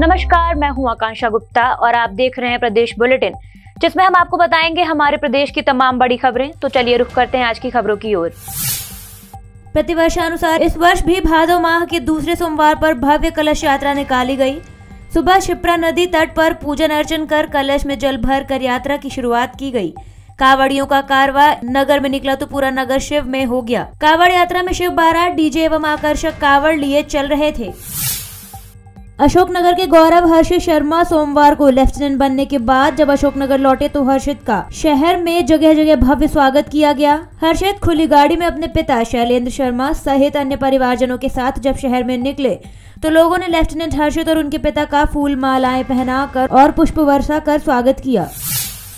नमस्कार, मैं हूं आकांक्षा गुप्ता और आप देख रहे हैं प्रदेश बुलेटिन, जिसमें हम आपको बताएंगे हमारे प्रदेश की तमाम बड़ी खबरें। तो चलिए रुख करते हैं आज की खबरों की ओर। प्रतिवर्षानुसार इस वर्ष भी भादो माह के दूसरे सोमवार पर भव्य कलश यात्रा निकाली गई। सुबह शिप्रा नदी तट पर पूजन अर्चन कर कलश में जल भर कर यात्रा की शुरुआत की गई। कावड़ियों का कारवा नगर में निकला तो पूरा नगर शिव में हो गया। कावड़ यात्रा में शिव बारात, डीजे एवं आकर्षक कावड़ लिए चल रहे थे। अशोकनगर के गौरव हर्षित शर्मा सोमवार को लेफ्टिनेंट बनने के बाद जब अशोकनगर लौटे तो हर्षित का शहर में जगह जगह भव्य स्वागत किया गया। हर्षित खुली गाड़ी में अपने पिता शैलेंद्र शर्मा सहित अन्य परिवारजनों के साथ जब शहर में निकले तो लोगों ने लेफ्टिनेंट हर्षित और उनके पिता का फूल मालाएं पहनाकर और पुष्प वर्षा कर स्वागत किया।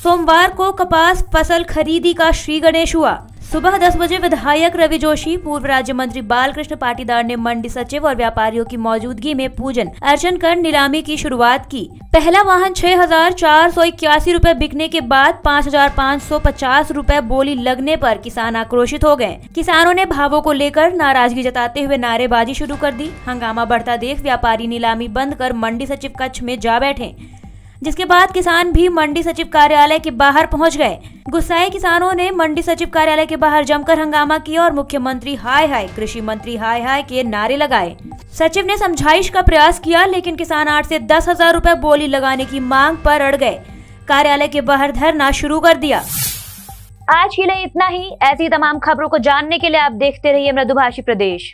सोमवार को कपास फसल खरीदी का श्री गणेश हुआ। सुबह 10 बजे विधायक रवि जोशी, पूर्व राज्य मंत्री बालकृष्ण पाटीदार ने मंडी सचिव और व्यापारियों की मौजूदगी में पूजन अर्चन कर नीलामी की शुरुआत की। पहला वाहन 6,481 रुपए बिकने के बाद 5,550 रुपए बोली लगने पर किसान आक्रोशित हो गए। किसानों ने भावों को लेकर नाराजगी जताते हुए नारेबाजी शुरू कर दी। हंगामा बढ़ता देख व्यापारी नीलामी बंद कर मंडी सचिव कक्ष में जा बैठे, जिसके बाद किसान भी मंडी सचिव कार्यालय के बाहर पहुंच गए। गुस्साए किसानों ने मंडी सचिव कार्यालय के बाहर जमकर हंगामा किया और मुख्यमंत्री हाय हाय, कृषि मंत्री हाय हाय के नारे लगाए। सचिव ने समझाइश का प्रयास किया, लेकिन किसान 8 से 10,000 रुपए बोली लगाने की मांग पर अड़ गए। कार्यालय के बाहर धरना शुरू कर दिया। आज के लिए इतना ही। ऐसी तमाम खबरों को जानने के लिए आप देखते रहिए मृदुभाषी प्रदेश।